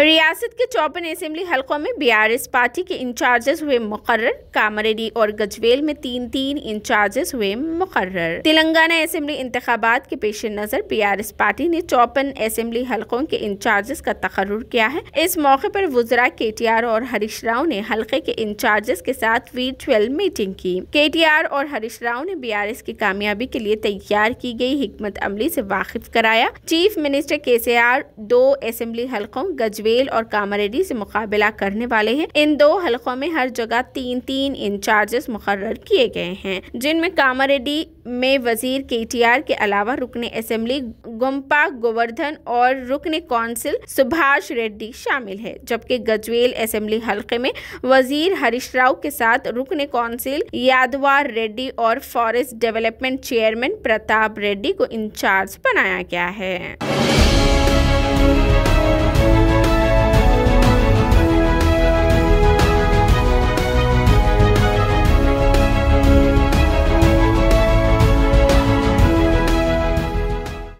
रियासत के 54 असेंबली हलकों में बीआरएस पार्टी के इंचार्जेस हुए मुकर्रर। कामरेडी और गजवेल में तीन तीन इंचार्जेस हुए मुकर्रर। तेलंगाना असेंबली इंतखाबात के पेश नज़र बीआरएस पार्टी ने 54 असेंबली हलकों के इंचार्जेस का तकर्रुर किया है। इस मौके पर वुजरा KTR और हरीश राव ने हलके के इंचार्जेस के साथ virtual मीटिंग की। KTR और हरीश राव ने बीआरएस की कामयाबी के लिए तैयार की गई हिकमत अमली से वाकिफ कराया। चीफ मिनिस्टर KCR 2 असेंबली हलकों गजवेल और कामरेडी से मुकाबला करने वाले हैं। इन 2 हलकों में हर जगह तीन तीन इंचार्जेस मुकर्रर किए गए हैं, जिनमें कामरेडी में वजीर KTR के अलावा रुकने असेंबली गुम्पा गोवर्धन और रुकने काउंसिल सुभाष रेड्डी शामिल है, जबकि गजवेल असेंबली हलके में वजीर हरीश राव के साथ रुकने काउंसिल यादवार रेड्डी और forest development chairman Pratap Reddy को इंचार्ज बनाया गया है।